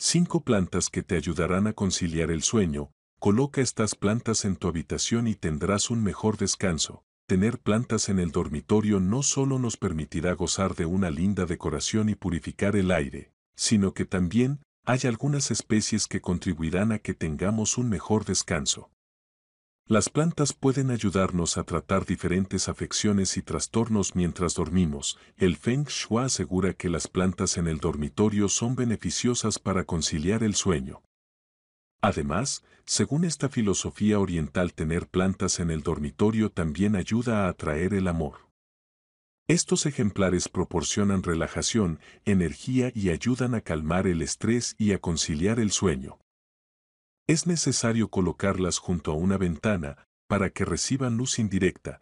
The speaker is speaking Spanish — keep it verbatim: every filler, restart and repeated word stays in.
cinco plantas que te ayudarán a conciliar el sueño. Coloca estas plantas en tu habitación y tendrás un mejor descanso. Tener plantas en el dormitorio no solo nos permitirá gozar de una linda decoración y purificar el aire, sino que también hay algunas especies que contribuirán a que tengamos un mejor descanso. Las plantas pueden ayudarnos a tratar diferentes afecciones y trastornos mientras dormimos. El Feng Shui asegura que las plantas en el dormitorio son beneficiosas para conciliar el sueño. Además, según esta filosofía oriental, tener plantas en el dormitorio también ayuda a atraer el amor. Estos ejemplares proporcionan relajación, energía y ayudan a calmar el estrés y a conciliar el sueño. Es necesario colocarlas junto a una ventana para que reciban luz indirecta,